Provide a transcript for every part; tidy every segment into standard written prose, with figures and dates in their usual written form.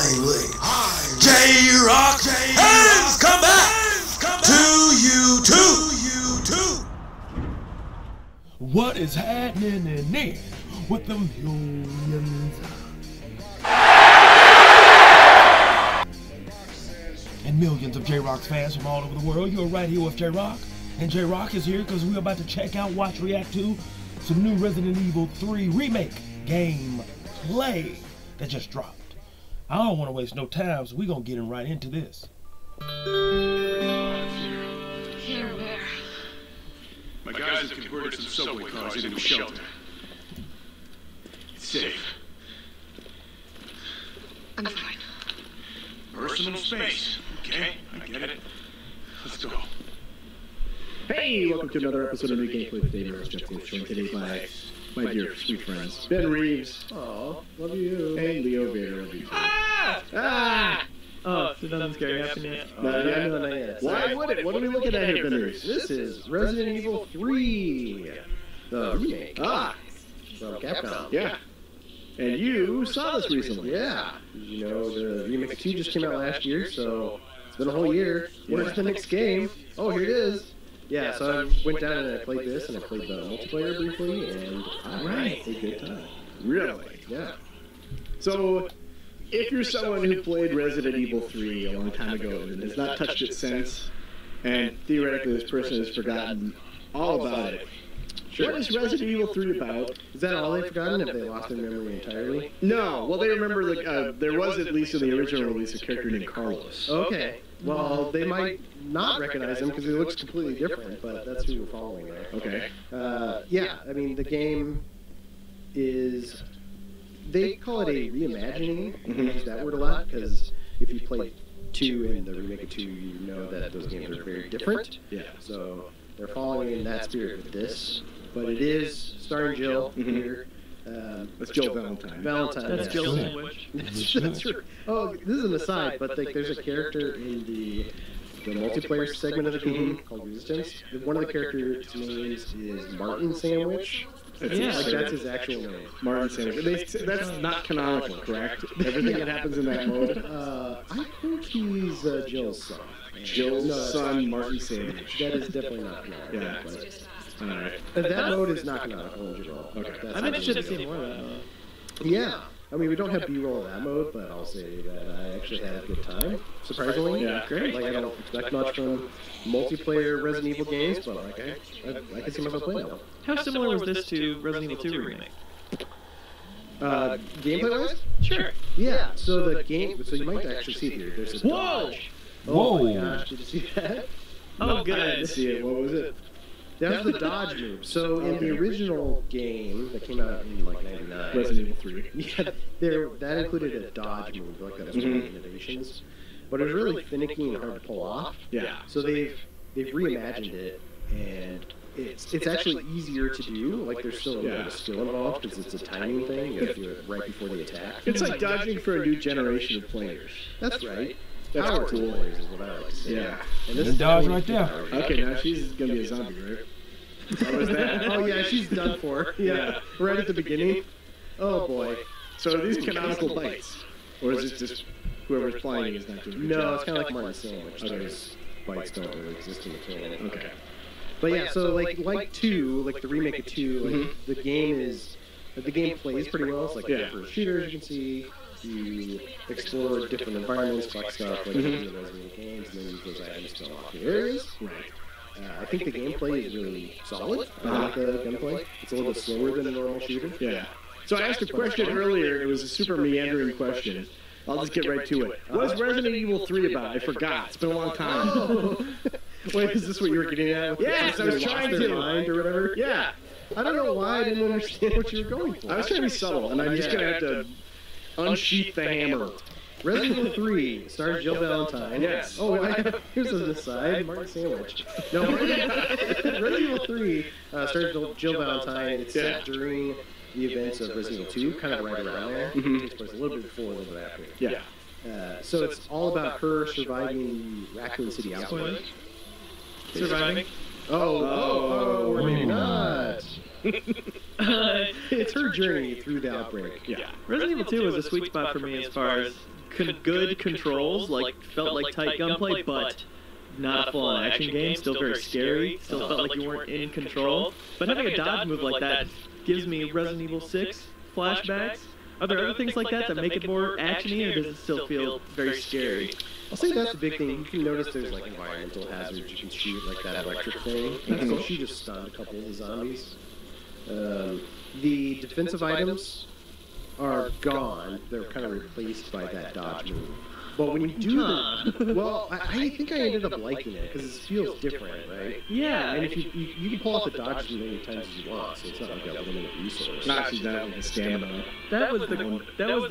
finally, J-Rock has come back to you too. What is happening in there with them humans? And millions of J-Rock's fans from all over the world, you're right here with J-Rock. And J-Rock is here because we're about to check out, watch, react to some new Resident Evil 3 remake game play that just dropped. I don't want to waste no time, so we're going to get right into this. Here, where? My guys have converted some subway cars into a shelter. It's safe. I'm fine. Personal space, okay? I get it. Let's go. Hey, welcome to another episode of New Gameplay with David O'Shea. Today's my dear sweet friends, Ben Reeves. Aw, love you. And Leo Vader, love you. Ah! Ah! Oh, it's nothing scary happening yet. No, not yet. Why would it? What are we looking at here, Ben Reeves? This is Resident Evil 3. The remake. Ah! From Capcom. Yeah. And you saw this recently. Yeah. You know, the Remix 2 just came out last year, so it's been a whole year. What's the next game? Oh, here it is. Yeah, so I went down and I played this, and I played the multiplayer briefly, and I had a good time. Really? Yeah. So, if you're someone who played Resident Evil 3 a long time ago and has not touched it since, and theoretically this person has forgotten all about it, what is Resident Evil 3 about? Is that all they've forgotten? Have they lost their memory entirely? No. Well, they remember, like, there was, at least in the original release, a character named Carlos. Okay. Well, they might not recognize him because he looks completely different, but that's who you're following there. Okay. Yeah, I mean, the game is... They call it a reimagining. Mm-hmm. I use that word a lot because if you play 2 and the remake of 2, you know that those games are very different. Yeah. So they're following in that spirit with this. But it is starring Jill here. That's Jill Valentine. That's Jill Sandwich. That's true. Oh, this is an aside, but there's a character in the multiplayer segment of the game called Resistance. One of the characters' names is Martin Sandwich. Yeah, like that's his actual name. Martin Sandwich. That's not canonical, correct? Everything that happens in that mode. I think he's Jill's son. Jill's son, Martin Sandwich. That is definitely not canonical. Yeah. All right. That mode is not going to hold you all. Okay. I think I should have seen more of that mode. Yeah. I mean, we don't have B-roll in that mode, but I'll say that I actually had a good time, surprisingly. Yeah, great. Like, I don't expect much from multiplayer Resident Evil games, but like, I can see myself playing that one. How similar was this to Resident Evil 2 Remake? Gameplay-wise? Sure. Yeah, so the game... So you might actually see here, there's this dodge. Whoa! Oh my gosh, did you see that? Oh, good. I didn't see it. What was it? That's the dodge move. So in the original game that came out in like '99, Resident Evil 3, yeah, that included a dodge move, like that was one of the innovations, but it was really finicky and hard to pull off. Yeah. So they've reimagined it, and it's actually easier to do. Like there's still a lot of skill involved because it's a timing thing. You have to do it right before the attack. It's like dodging for a new generation of players. That's right. Power tools is what I like to say. Yeah. And this dodge right there. Okay, now she's going to be a zombie, right? Oh, is that? Oh, yeah, she's done for. Yeah, right at the beginning. Oh, boy. So are these canonical bites? Or is it just whoever's playing is not doing it? No, it's kind of like Martin's Sandwich. Those bites don't really exist in the canon. Okay. But yeah, so like 2, like the remake of 2, like the game plays pretty well. It's like different shooters, you can see. You explore different environments, collect stuff, like in the Resident games, and then those items to unlock new areas. Right. I think the gameplay is really solid. I like the gunplay. It's a little bit slower than a normal shooter. Yeah. So I asked a question earlier. It was a super meandering question. I'll just get right to it. What is Resident Evil 3 about? I forgot. It's been a long time. Wait, is this what you were getting at? Yes, I was trying to. Mind or whatever. Yeah. I don't know why I didn't understand what you were going for. I was trying to be subtle, and I'm just going to have to... Unsheath the hammer. Resident Evil 3 stars Jill Valentine. Yes. Oh, here's an aside. Martin Sandwich. No, Resident Evil 3 stars Jill Valentine. It's set during the events of Resident Evil 2, kind of right around there. It takes place a little bit before, a little bit after. Yeah. So it's all about her surviving the Raccoon City outbreak. Surviving? Oh, or maybe not. It's her journey through the outbreak. Yeah. Resident Evil 2 was a sweet spot for me as far as good controls, like felt like tight gunplay, but not a full-on action game. Still very scary. Still felt like you weren't in control. But having a dodge move like that gives me Resident Evil 6 flashbacks. Are there other things like that that make it more action-y, or does it still feel very scary? I'll say that's a big thing. You can notice there's like environmental hazards. You can shoot like that electric thing. And she just stunned a couple of the zombies. The defensive items are gone. They're kind of replaced by that dodge move. But when you do that, well, I think I ended up liking it because it feels different, right? Yeah, and if you can pull off the dodge as many times as you want, so it's not like a limited resource. Not actually that with the stamina. That was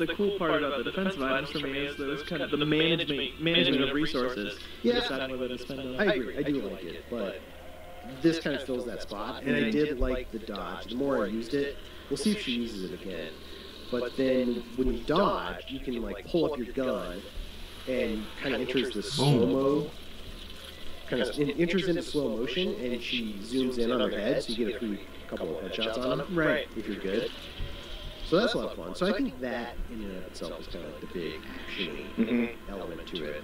the cool part about the defensive items for me, is that it was kind of the management of resources. Yeah, I agree. I do like it, but this kind of fills that spot, and I did like the dodge. The more I used it, we'll see if she uses it again. But then when you dodge, you can like pull up your gun. And kind of enters the slow-mo, kind of enters into slow motion, and she zooms in on her head, so you get a free couple of headshots on them, right, if you're good. So that's a lot of fun. So I think that in and of itself is kind of like the big action-y element to it.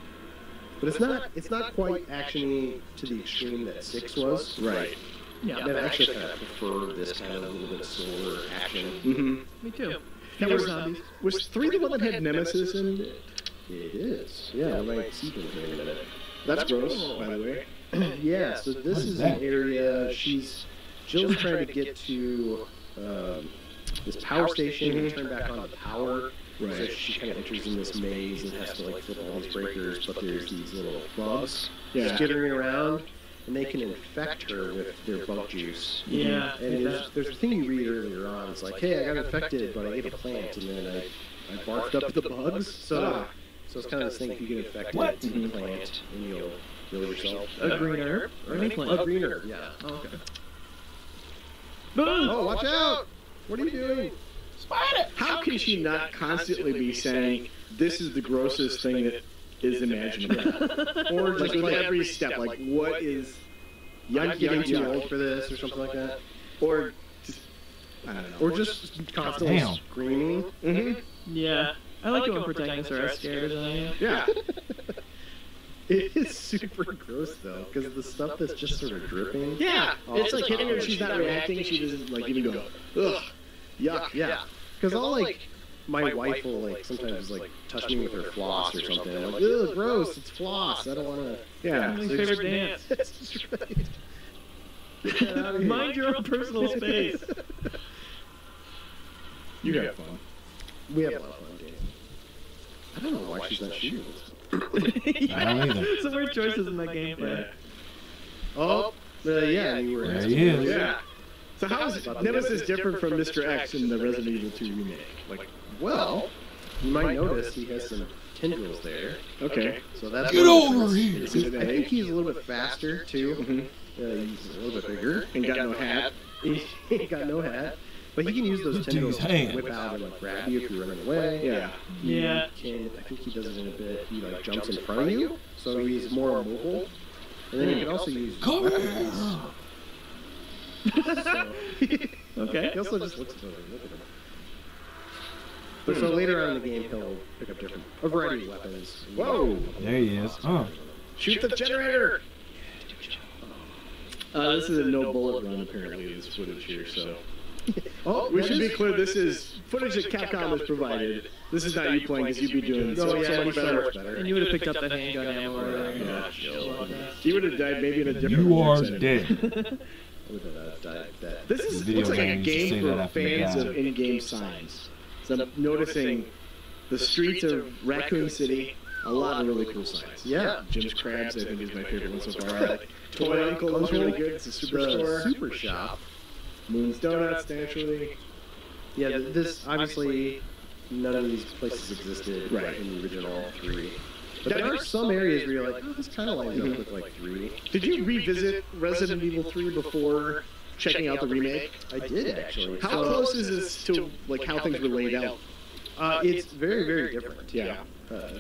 But it's not quite action-y to the extreme that 6 was. Right. Yeah. I actually kind of prefer this kind of a little bit of slower action. Me too. Now, was 3 the one that had Nemesis in it? It is. Yeah, I might see them in a minute. That's gross, cool, by the way. Yeah, so this is an area Jill's trying to get to this power station and turn back on the power. Right. So she kind of enters in this maze and has to like flip all these breakers, but there's these little bugs skittering around, and they can infect her with their bug juice. Yeah. And there's a thing you read earlier on. It's like, hey, I got infected, but I ate a plant, and then I barfed up the bugs, so... So it's kind of this thing, if you get infected with a plant, and you'll kill yourself. A green herb? Or any plant? A green herb, yeah. Oh, okay. Boom! Oh, watch out! What are you doing? Spider! How can she not constantly be saying, this is the grossest thing that is imaginable? Or just with every step, like, what is... I'm getting too old for this, or something like that. Or just... I don't know. Or just constantly screaming. Yeah. I like it when protagonists are as scared as I am. Yeah. It is super gross, though, because the stuff that's just sort of dripping. Yeah. It's like hitting her, she's not reacting, she doesn't, like, even go, ugh, yuck, yeah. Because I'll, like, my wife will, like, sometimes, like, touch me with her floss or something. I'm like, ugh, gross, it's floss, I don't want to. Yeah. My favorite dance. That's right. Mind your own personal space. You got fun. We have a lot of fun. I don't know why she's not shooting. I don't either. Some weird choices in that gameplay. Yeah. Oh, you were asking. Yeah. So how is Nemesis different from Mr. X in the Resident Evil 2 remake? Like, well, you might notice he has some tendrils there. Okay. So that's get over here! I think he's a little bit faster, too. He's a little bit bigger. And got no hat. He got no hat. But he can use those tendrils to whip out and like grab you if you're running away. Yeah. I think he does it in a bit. He like jumps in front of you, so he's more mobile. And then he can also use weapons. Okay. He also just looks at him. But so later on in the game, he'll pick up different a variety of weapons. Whoa! There he is. Oh, shoot the generator! This is a no bullet run. Apparently, this footage here. So. Oh, we should be clear, this is footage that Capcom has provided. This is not you playing, because you'd be doing this. Oh, yeah, much better. And you would have picked up that handgun ammo or you would have died maybe in a different way. You are dead. This is looks like a game for fans of in-game signs. So I'm noticing the streets of Raccoon City, a lot of really cool signs. Yeah. Jim's Crabs, I think, is my favorite one so far. Toy Uncle is really good. It's a superstore. Super Shop. Moon's Donuts, naturally. Yeah, this, obviously, none of these places existed in the original 3. But there are some areas where you're like, oh, this kind of lines up with, like, 3. Did you revisit Resident Evil 3 before checking out the remake? I did, actually. How close is this to, like, how things were laid out? It's very, very different, yeah.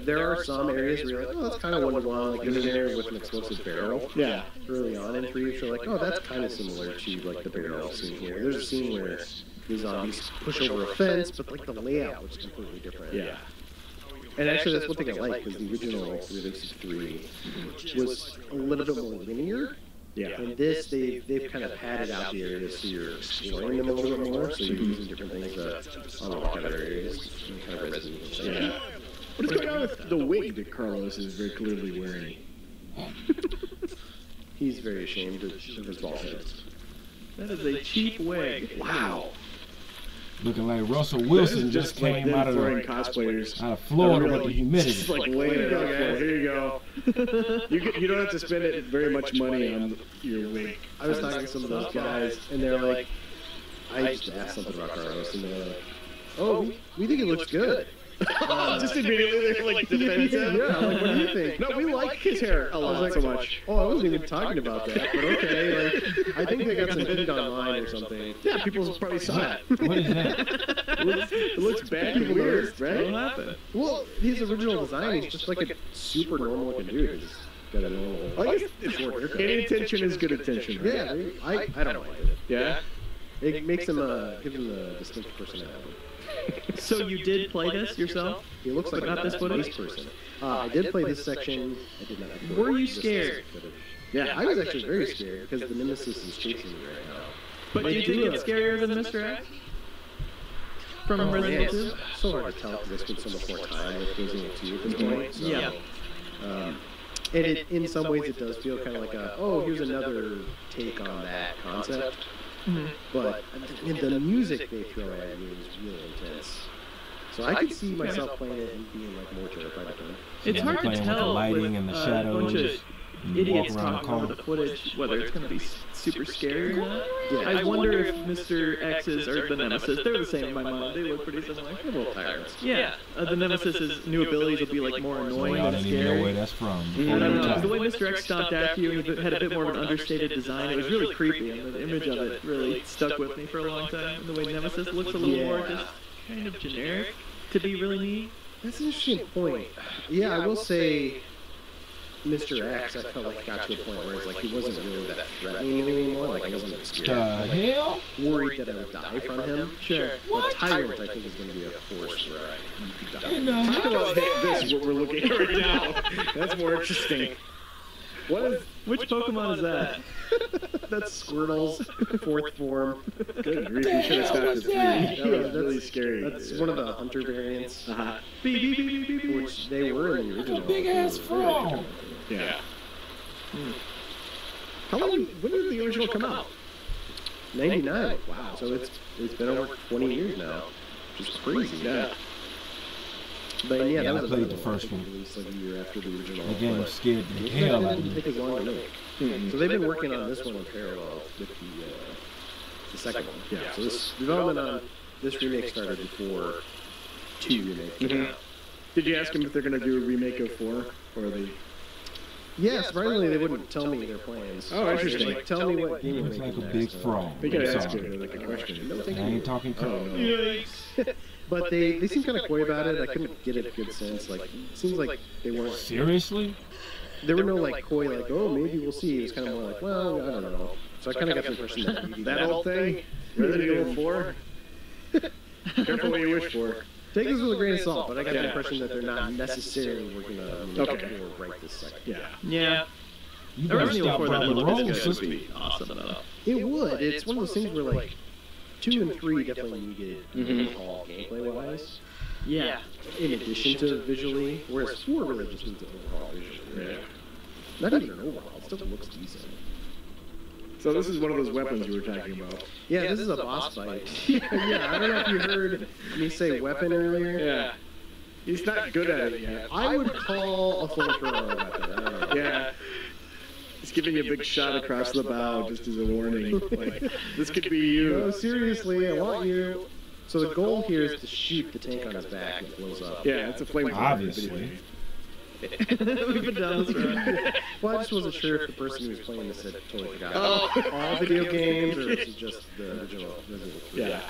There are some areas where you're like, oh, that's kind of one to one. Like, there's an area with an explosive barrel. Yeah. Early on in 3, you're like, oh, that's kind of similar to, like, the barrel scene here. There's a scene where the zombies push over a fence, but, like, the layout was completely different. Yeah. And actually, that's one thing I like, because the original release of 3 was a little bit more linear. Yeah. And this, they've kind of padded out the areas, so you're exploring them a little bit more, so you're using different things to unlock other areas. And kind of Resident Evil. Yeah. What is going on with the wig that Carlos is very clearly wearing? He's very ashamed of his bald head. That is a cheap wig. Wow. Looking like Russell Wilson just came out of cosplayers out of Florida with the humidity. Just like laying it up. Here you go. You don't have to spend it very much money on your wig. I was talking to some of those guys, and they're like, I just asked something about Carlos, and they're like, oh, we think it looks good. Just immediately they're like defensive. Yeah, like, what do you think? No, we like his hair a lot so much. Oh, I wasn't even talking about that, but okay. Like, I think they got some hit online or something. Yeah, people probably saw it. What is that? It looks bad and weird, right? What happened? Well, his original design is just like a super normal looking dude. He's got a normal. I guess it's worth it. Any attention is good attention. Yeah, I don't like it. Yeah, it makes him gives him a distinct personality. So you did play this yourself? He looks like not this footage person. I did play this section. I did not. Were you scared? Yeah, I was actually very scared because the Nemesis is chasing me right now. But do you think it's scarier than Mr. X? From Resident Evil? It's so hard to tell because I spent so much more time with Resident Evil 2 at this point. So, yeah. And in some ways it does feel kind of like a, oh, here's another take on that concept. Mm-hmm. But the music they throw at you is really intense. So I could see myself playing it and being like more terrified of them. It's hard to tell with the lighting and the shadows. Idiots talking over the footage, whether it's going to be super scary or not. Yeah. I wonder if Mr. X's or the Nemesis, they're the same in my mind. They look pretty similar. They're both Tyrants. Yeah. The Nemesis's new abilities will be like more annoying than scary. I don't even know where that's from. I don't know. The way Mr. X stomped after you and had a bit more of an understated design, it was really creepy, and the image of it really stuck with me for a long time. And the way Nemesis looks a little more just kind of generic to be really neat. That's an interesting point. Yeah, I will say... Mr. X, I felt like got to a point where it's like he wasn't really that threatening anymore. Like I wasn't scared. Worried that I would die from him. Sure. What? The Tyrant, I think, is going to be a force, right? You could die. No, I don't think this is what we're looking at right now. That's more interesting. Which Pokemon is that? That's Squirtle's fourth form. Good grief, you should have stopped at 3. That was really scary. That's one of the hunter variants. Which they were in the original. That's a big-ass frog. Yeah. When did the original come out? 99. Wow. So it's been over 20 years now. Just crazy. Yeah. But yeah, I played the first one. Released like a year after the original. Again, I'm scared the hell out of it. So they've been working on this one in parallel with the second one. Yeah. So this development on this remake started before 2 remake came out. Did you ask them if they're going to do a remake of 4 or the? Yeah, surprisingly, they wouldn't tell me their plans. Oh, interesting. Like, tell me what game looks like a big frog. They gotta ask you like a question. I ain't talking code. Yikes. But they seemed kind of coy about it. I couldn't get a good sense. Like, it seems like they weren't... Seriously? There were no, like, coy, like, oh, maybe we'll see. It was kind of more like, well, I don't know. So I kind of got the impression that old thing? Resident Evil 4? Careful what you wish for. Take this with a grain of salt, but I got the impression that they're not necessarily working on right this second. Yeah. You guys stop running the wrong system. Be awesome, it would. It's one of those things where, like, 2 and 3 definitely needed overall gameplay-wise. Yeah. In addition to visually, whereas 4 really just needs an overhaul visually. Yeah. Not even an overhaul. It still looks decent. So this is one of those weapons you were talking about. Yeah, this is a boss fight. Yeah, I don't know if you heard me say weapon earlier. Yeah. He's not good at it yet. I would call a flamethrower a weapon. I don't know. Yeah. He's giving you a big shot across the bow just as a warning. Like, this could be you. No, seriously, I want you. So the goal here is to shoot the tank on his back and it blows up. Yeah, it's a flamethrower. Obviously. We've been down this road. Well, I just wasn't sure if the person who was playing this had totally forgot all video games, or is it just the original Resident Evil 3? Yeah.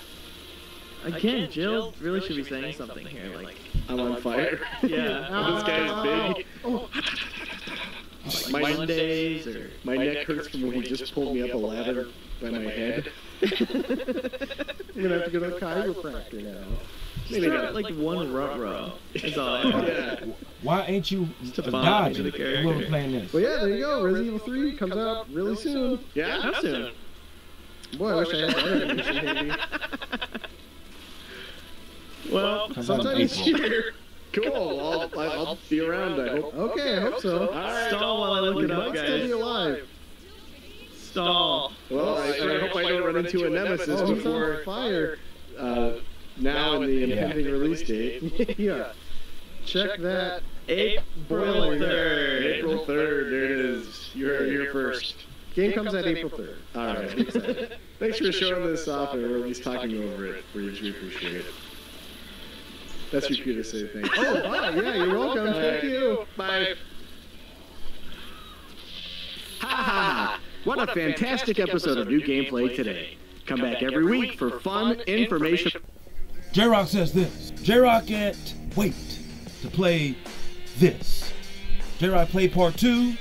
Again, Jill really should be saying something here, like... I'm on fire. Yeah. This guy's big. Like Mondays, or... My neck hurts from when he just pulled me up a ladder by my head. I'm gonna have to go to a chiropractor now. Maybe got like one rut. That's all. Yeah. Why ain't you dodging? We're playing this. Well, yeah, there you go. Resident Evil 3 comes out really soon. Yeah, how soon? Boy, I wish I had that information. Well, sometime this year. Cool. I'll be around. I hope. Okay, I hope so. Stall while I look it up, guys. I'll still be alive. Stall. Well, I hope I don't run into a nemesis before fire. Now in the impending release date. Yeah. Check that. April 3rd. April 3rd. There it is. You're here first. Game comes out April 3rd. All right. Exactly. Thanks for showing this off, or at least talking over it. We really appreciate it. That's your cue to say thank you. Oh, wow. Yeah, you're welcome. Thank you. Bye. Ha ha. What a fantastic episode of New Gameplay today. Come back every week for fun, information. J-Rock says this. J-Rock can't wait to play this. J-Rock played part 2.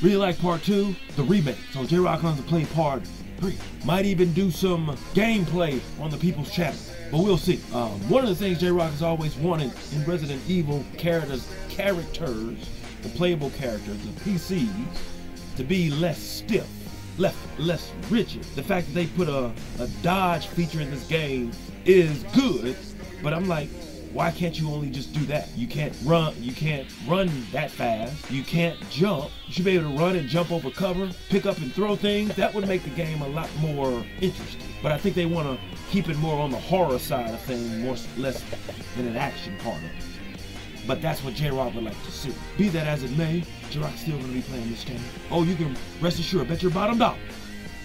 Really like part 2, the remake. So J-Rock wants to play part 3. Might even do some gameplay on the People's Channel. But we'll see. One of the things J-Rock has always wanted in Resident Evil characters, the playable characters, the PCs, to be less stiff. Less rigid. The fact that they put a dodge feature in this game is good, but I'm like, why can't you only just do that? You can't run that fast, you can't jump. You should be able to run and jump over cover, pick up and throw things. That would make the game a lot more interesting. But I think they want to keep it more on the horror side of things, less than an action part of it. But that's what J-Rock would like to see. Be that as it may, J-Rock's still gonna be playing this game. Oh, you can rest assured, bet your bottom dollar,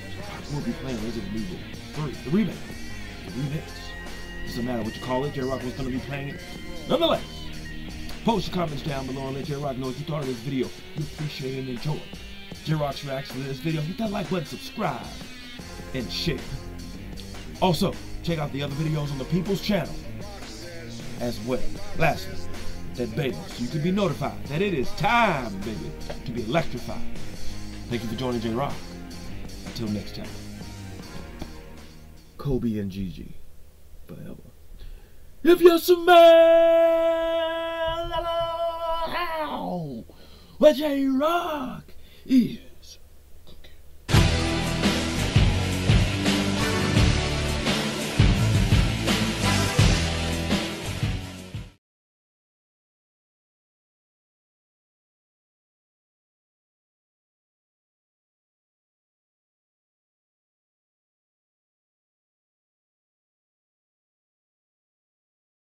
J-Rock will be playing Resident Evil 3, the remake, the remix. Doesn't matter what you call it, J-Rock was gonna be playing it. Nonetheless, post your comments down below and let J-Rock know what you thought of this video. You appreciate and enjoy J-Rock's reaction to this video. Hit that like button, subscribe, and share. Also, check out the other videos on the People's Channel as well. Lastly, that bell so you can be notified that it is time, baby, to be electrified. Thank you for joining J-Rock. Until next time. Kobe and Gigi. Forever. If you smell how what J-Rock is.